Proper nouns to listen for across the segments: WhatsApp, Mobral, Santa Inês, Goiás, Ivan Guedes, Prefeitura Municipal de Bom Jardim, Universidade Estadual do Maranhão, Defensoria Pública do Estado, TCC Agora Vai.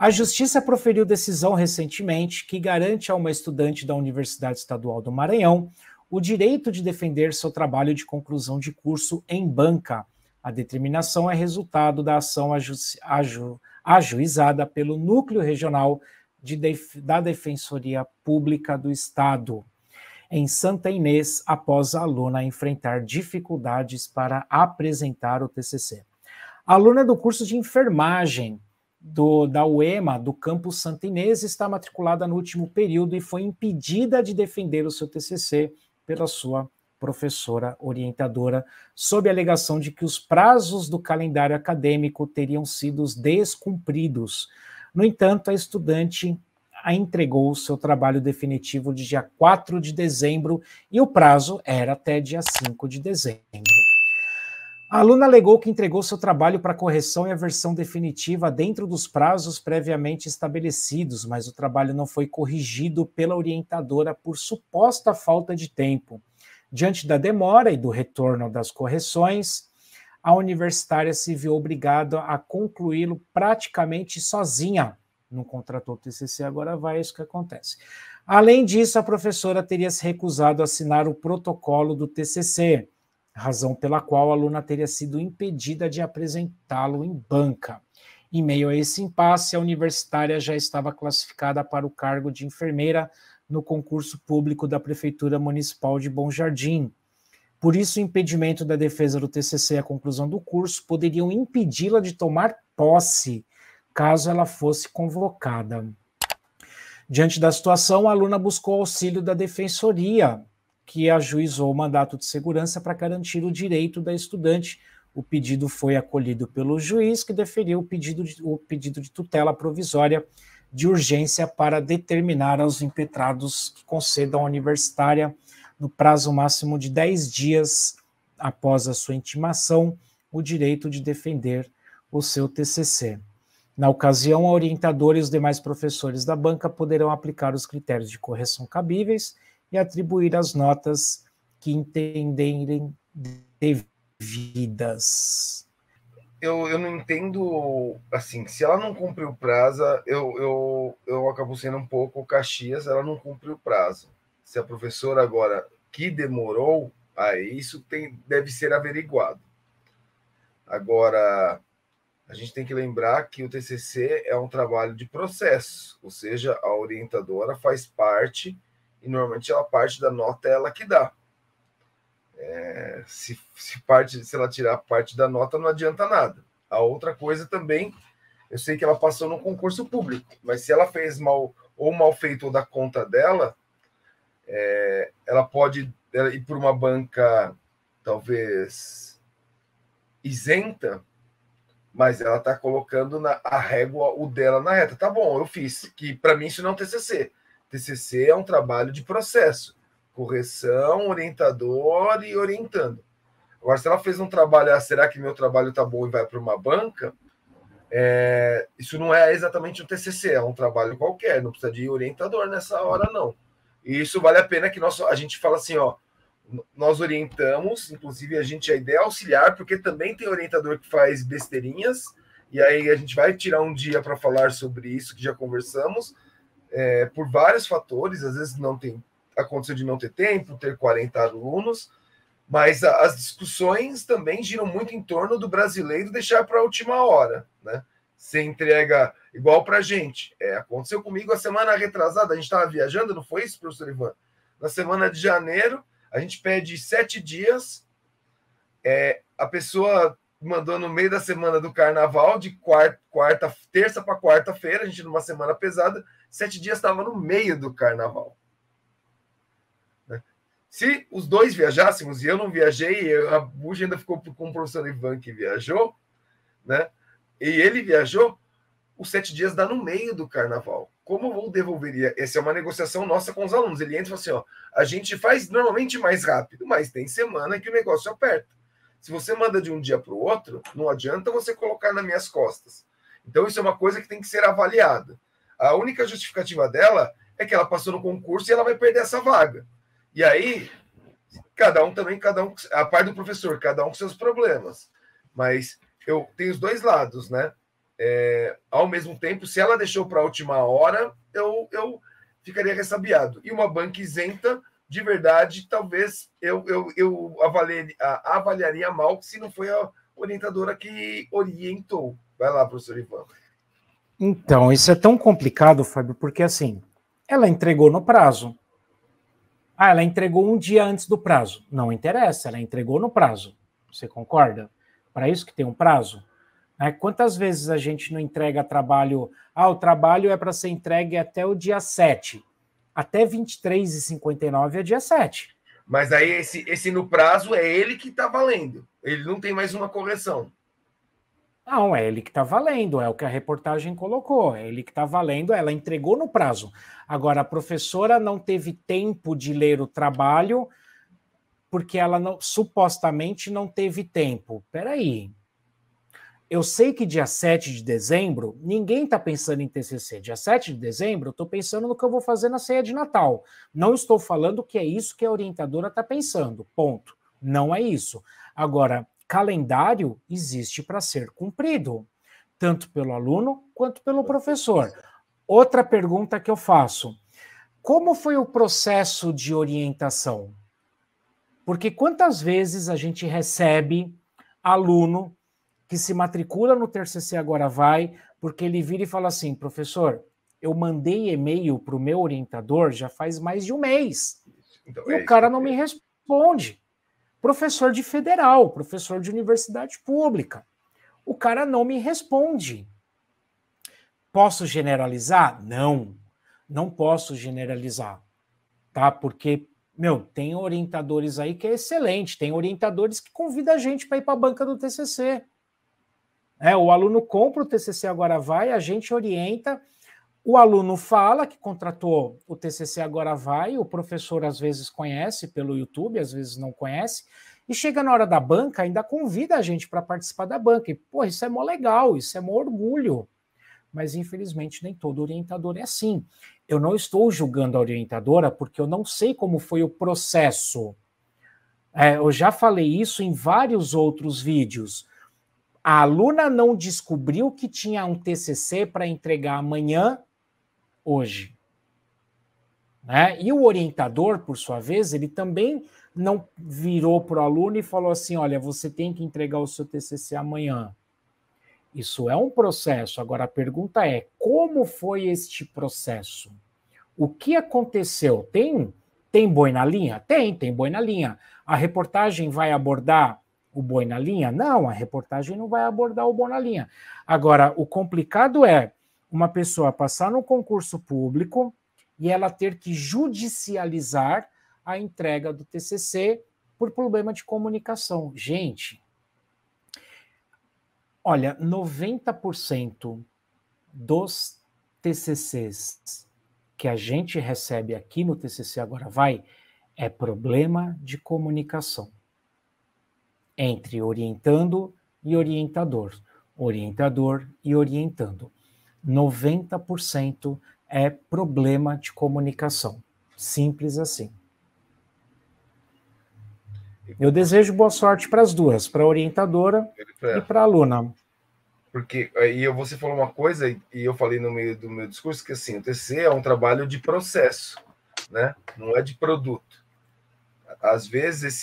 A Justiça proferiu decisão recentemente que garante a uma estudante da Universidade Estadual do Maranhão o direito de defender seu trabalho de conclusão de curso em banca. A determinação é resultado da ação ajuizada pelo Núcleo Regional da Defensoria Pública do Estado, em Santa Inês, após a aluna enfrentar dificuldades para apresentar o TCC. A aluna do curso de enfermagem da UEMA, do campus Santa Inês, está matriculada no último período e foi impedida de defender o seu TCC pela sua professora orientadora, sob a alegação de que os prazos do calendário acadêmico teriam sido descumpridos. No entanto, a estudante entregou o seu trabalho definitivo de dia 4 de dezembro e o prazo era até dia 5 de dezembro. A aluna alegou que entregou seu trabalho para correção e a versão definitiva dentro dos prazos previamente estabelecidos, mas o trabalho não foi corrigido pela orientadora por suposta falta de tempo. Diante da demora e do retorno das correções, a universitária se viu obrigada a concluí-lo praticamente sozinha. Não contratou o TCC, agora vai, é isso que acontece. Além disso, a professora teria se recusado a assinar o protocolo do TCC, razão pela qual a aluna teria sido impedida de apresentá-lo em banca. Em meio a esse impasse, a universitária já estava classificada para o cargo de enfermeira no concurso público da Prefeitura Municipal de Bom Jardim. Por isso, o impedimento da defesa do TCC e a conclusão do curso poderiam impedi-la de tomar posse, caso ela fosse convocada. Diante da situação, a aluna buscou auxílio da Defensoria, que ajuizou o mandato de segurança para garantir o direito da estudante. O pedido foi acolhido pelo juiz, que deferiu o pedido de tutela provisória de urgência para determinar aos impetrados que concedam à universitária, no prazo máximo de 10 dias após a sua intimação, o direito de defender o seu TCC. Na ocasião, a orientadora e os demais professores da banca poderão aplicar os critérios de correção cabíveis e atribuir as notas que entenderem devidas. Eu não entendo, assim, se ela não cumpriu o prazo, eu acabo sendo um pouco Caxias, ela não cumpriu o prazo. Se a professora agora que demorou, aí isso deve ser averiguado. Agora, a gente tem que lembrar que o TCC é um trabalho de processo, ou seja, a orientadora faz parte e normalmente a parte da nota é ela que dá. Se ela tirar parte da nota, não adianta nada. A outra coisa também, eu sei que ela passou no concurso público, mas se ela fez mal feito ou da conta dela, ela pode ir por uma banca talvez isenta, mas ela está colocando a régua, o dela na reta. Tá bom, eu fiz, que para mim isso não é um TCC. TCC é um trabalho de processo. Correção, orientador e orientando. Agora, se ela fez um trabalho, será que meu trabalho tá bom e vai para uma banca? Isso não é exatamente um TCC, é um trabalho qualquer, não precisa de orientador nessa hora, não. E isso vale a pena que a gente fala assim, ó, nós orientamos, inclusive a ideia é auxiliar, porque também tem orientador que faz besteirinhas, e aí a gente vai tirar um dia para falar sobre isso, que já conversamos, por vários fatores, às vezes não tem aconteceu de não ter tempo, ter 40 alunos, mas as discussões também giram muito em torno do brasileiro deixar para a última hora, né? Você entrega igual para a gente. Aconteceu comigo a semana retrasada, a gente estava viajando, não foi isso, professor Ivan? Na semana de janeiro, a gente pede 7 dias, a pessoa mandou no meio da semana do carnaval, de terça para quarta-feira, a gente numa semana pesada, 7 dias estava no meio do carnaval. Se os dois viajássemos, e eu não viajei, a bucha ainda ficou com o professor Ivan, que viajou, né? E ele viajou, os 7 dias dá no meio do carnaval. Como eu vou devolveria? Essa é uma negociação nossa com os alunos. Ele entra e fala assim, ó, a gente faz normalmente mais rápido, mas tem semana que o negócio aperta. Se você manda de um dia para o outro, não adianta você colocar nas minhas costas. Então, isso é uma coisa que tem que ser avaliada. A única justificativa dela é que ela passou no concurso e ela vai perder essa vaga. E aí, cada um, a parte do professor, cada um com seus problemas. Mas eu tenho os dois lados, né? Ao mesmo tempo, se ela deixou para a última hora, eu ficaria ressabiado. E uma banca isenta, de verdade, talvez eu avaliaria mal se não foi a orientadora que orientou. Vai lá, professor Ivan. Então, isso é tão complicado, Fábio, porque assim, ela entregou no prazo. Ah, ela entregou um dia antes do prazo. Não interessa, ela entregou no prazo. Você concorda? Para isso que tem um prazo? Quantas vezes a gente não entrega trabalho? Ah, o trabalho é para ser entregue até o dia 7. Até 23h59 é dia 7. Mas aí esse no prazo é ele que está valendo. Ele não tem mais uma correção. Não, é ele que está valendo. É o que a reportagem colocou. É ele que está valendo. Ela entregou no prazo. Agora, a professora não teve tempo de ler o trabalho porque ela supostamente não teve tempo. Espera aí. Eu sei que dia 7 de dezembro, ninguém está pensando em TCC. Dia 7 de dezembro, eu estou pensando no que eu vou fazer na ceia de Natal. Não estou falando que é isso que a orientadora está pensando, ponto. Não é isso. Agora, calendário existe para ser cumprido, tanto pelo aluno quanto pelo professor. Outra pergunta que eu faço, como foi o processo de orientação? Porque quantas vezes a gente recebe aluno que se matricula no TCC Agora Vai, porque ele vira e fala assim, professor, eu mandei e-mail para o meu orientador já faz mais de um mês, então, e o cara não me responde. Professor de federal, professor de universidade pública, o cara não me responde. Posso generalizar? Não, não posso generalizar, tá? Porque, meu, tem orientadores aí que é excelente, tem orientadores que convida a gente para ir para a banca do TCC. O aluno compra o TCC Agora Vai, a gente orienta, o aluno fala que contratou o TCC Agora Vai, o professor às vezes conhece pelo YouTube, às vezes não conhece, e chega na hora da banca, ainda convida a gente para participar da banca, e pô, isso é mó legal, isso é mó orgulho, mas infelizmente nem todo orientador é assim. Eu não estou julgando a orientadora, porque eu não sei como foi o processo. Eu já falei isso em vários outros vídeos. A aluna não descobriu que tinha um TCC para entregar amanhã, hoje. E o orientador, por sua vez, ele também não virou para o aluno e falou assim, olha, você tem que entregar o seu TCC amanhã. Isso é um processo. Agora, a pergunta é, como foi este processo? O que aconteceu? Tem boi na linha? Tem boi na linha. A reportagem vai abordar o boi na linha? Não, a reportagem não vai abordar o boi na linha. Agora, o complicado é uma pessoa passar no concurso público e ela ter que judicializar a entrega do TCC por problema de comunicação. Gente, olha, 90% dos TCCs que a gente recebe aqui no TCC Agora Vai é problema de comunicação entre orientando e orientador, orientador e orientando. 90% é problema de comunicação. Simples assim. Eu desejo boa sorte para as duas, para a orientadora e para a aluna. Porque aí você falou uma coisa, e eu falei no meio do meu discurso, que assim, o TCC é um trabalho de processo, né? Não é de produto. Às vezes,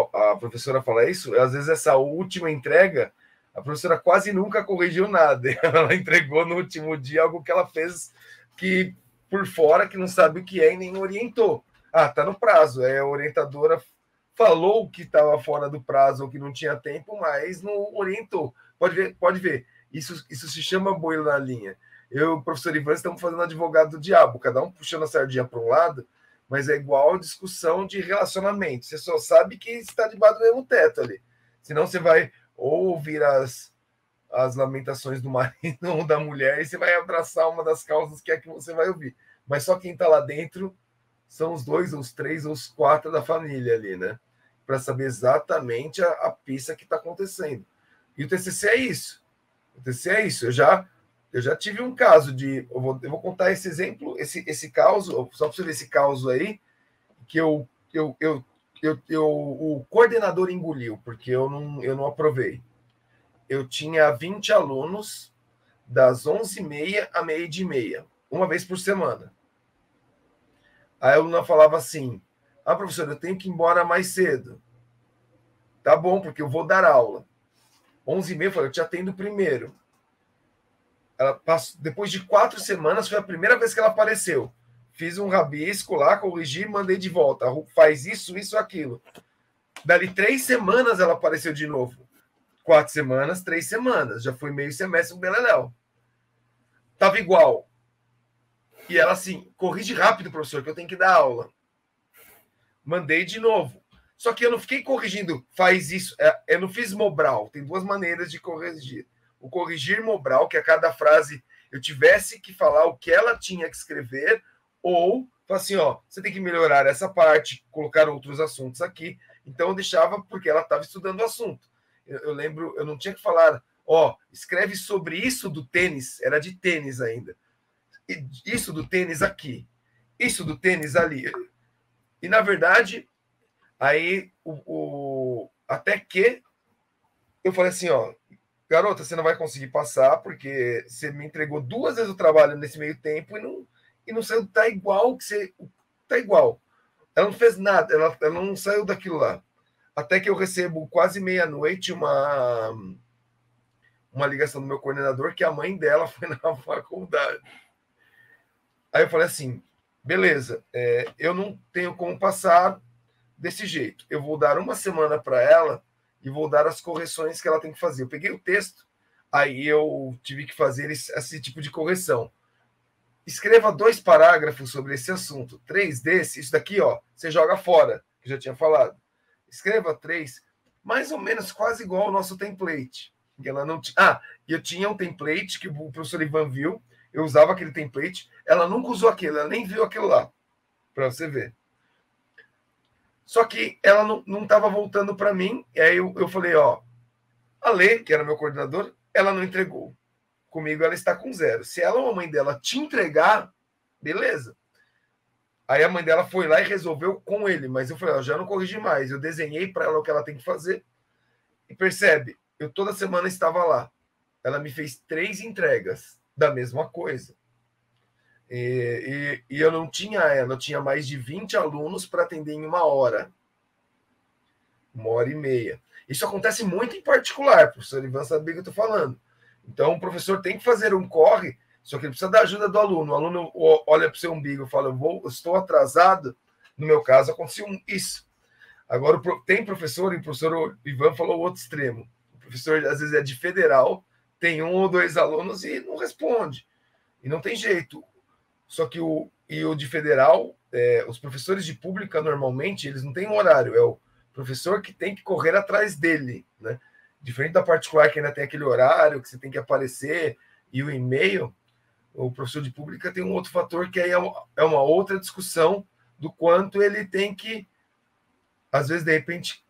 a professora fala isso, às vezes essa última entrega, a professora quase nunca corrigiu nada. Ela entregou no último dia algo que ela fez que, por fora, que não sabe o que é e nem orientou. Ah, tá no prazo. A orientadora falou que estava fora do prazo ou que não tinha tempo, mas não orientou. Pode ver. Isso se chama boi na linha. Eu e o professor Ivan estamos fazendo advogado do diabo, cada um puxando a sardinha para um lado, mas é igual a discussão de relacionamento. Você só sabe que está debaixo do mesmo teto ali. Senão você vai ouvir as lamentações do marido ou da mulher e você vai abraçar uma das causas que é que você vai ouvir. Mas só quem está lá dentro são os dois, ou os três, ou os quatro da família ali, né? Para saber exatamente a pista que está acontecendo. E o TCC é isso. O TCC é isso. Eu já tive um caso de... Eu vou contar esse exemplo, esse caso, só para você ver esse caso aí, que o coordenador engoliu, porque eu não aprovei. Eu tinha 20 alunos, das 11h30 à meia-dia e meia, uma vez por semana. Aí a aluna falava assim, ah, professora, eu tenho que ir embora mais cedo. Tá bom, porque eu vou dar aula. 11h30, eu falei, eu te atendo primeiro. Ela passou, depois de 4 semanas, foi a primeira vez que ela apareceu. Fiz um rabisco lá, corrigi e mandei de volta. Faz isso, isso, aquilo. Dali 3 semanas ela apareceu de novo. 4 semanas, 3 semanas. Já foi meio semestre com o beleléu. Tava igual. E ela assim, corrige rápido, professor, que eu tenho que dar aula. Mandei de novo. Só que eu não fiquei corrigindo, faz isso. Eu não fiz Mobral. Tem 2 maneiras de corrigir. O corrigir Mobral, que a cada frase eu tivesse que falar o que ela tinha que escrever, ou assim, ó, você tem que melhorar essa parte, colocar outros assuntos aqui. Então eu deixava porque ela estava estudando o assunto. Eu lembro, eu não tinha que falar, ó, escreve sobre isso do tênis, era de tênis ainda. Isso do tênis aqui, isso do tênis ali. E, na verdade, aí, até que eu falei assim, ó, garota, você não vai conseguir passar, porque você me entregou 2 vezes o trabalho nesse meio tempo e não saiu, tá igual que você, tá igual. Ela não fez nada, ela não saiu daquilo lá. Até que eu recebo quase meia-noite uma ligação do meu coordenador que a mãe dela foi na faculdade. Aí eu falei assim, beleza, eu não tenho como passar desse jeito. Eu vou dar 1 semana para ela e vou dar as correções que ela tem que fazer. Eu peguei o texto, aí eu tive que fazer esse tipo de correção. Escreva 2 parágrafos sobre esse assunto. 3 desses, isso daqui, ó, você joga fora, que eu já tinha falado. Escreva 3, mais ou menos quase igual ao nosso template. Ela não tinha... Ah, eu tinha um template que o professor Ivan viu, eu usava aquele template, ela nunca usou aquele, ela nem viu aquilo lá, para você ver. Só que ela não estava voltando para mim, e aí eu falei, ó, a Lê, que era meu coordenador, ela não entregou. Comigo ela está com 0. Se ela ou a mãe dela te entregar, beleza. Aí a mãe dela foi lá e resolveu com ele, mas eu falei, ó, já não corrigi mais, eu desenhei para ela o que ela tem que fazer. E percebe, eu toda semana estava lá. Ela me fez 3 entregas da mesma coisa. E eu não tinha ela, eu tinha mais de 20 alunos para atender em 1 hora, 1h30. Isso acontece muito em particular, professor Ivan sabe o que eu estou falando. Então o professor tem que fazer um corre, só que ele precisa da ajuda do aluno. O aluno olha para o seu umbigo e fala, eu estou atrasado. No meu caso, aconteceu isso. Agora, tem professor, e o professor Ivan falou o outro extremo. O professor, às vezes, é de federal, tem 1 ou 2 alunos e não responde. E não tem jeito. Só que o de federal, os professores de pública, normalmente, eles não têm um horário. É o professor que tem que correr atrás dele, né? Diferente da particular, que ainda tem aquele horário, que você tem que aparecer, e o e-mail, o professor de pública tem um outro fator, que aí é uma outra discussão do quanto ele tem que, às vezes, de repente,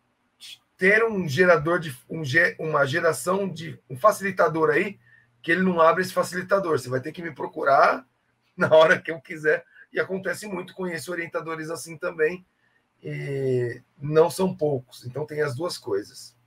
ter um gerador, uma geração de um facilitador aí, que ele não abre esse facilitador. Você vai ter que me procurar na hora que eu quiser, e acontece muito, conheço orientadores assim também, e não são poucos, então tem as 2 coisas.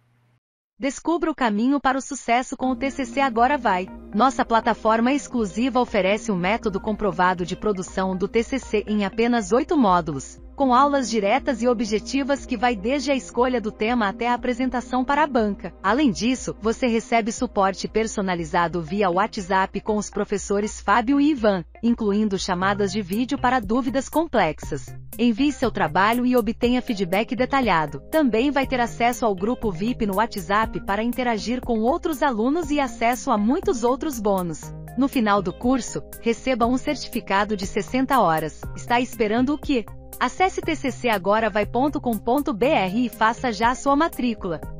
Descubra o caminho para o sucesso com o TCC Agora Vai. Nossa plataforma exclusiva oferece um método comprovado de produção do TCC em apenas 8 módulos, com aulas diretas e objetivas que vai desde a escolha do tema até a apresentação para a banca. Além disso, você recebe suporte personalizado via WhatsApp com os professores Fábio e Ivan, incluindo chamadas de vídeo para dúvidas complexas. Envie seu trabalho e obtenha feedback detalhado. Também vai ter acesso ao grupo VIP no WhatsApp para interagir com outros alunos e acesso a muitos outros bônus. No final do curso, receba um certificado de 60 horas. Está esperando o quê? Acesse tccagoravai.com.br e faça já a sua matrícula.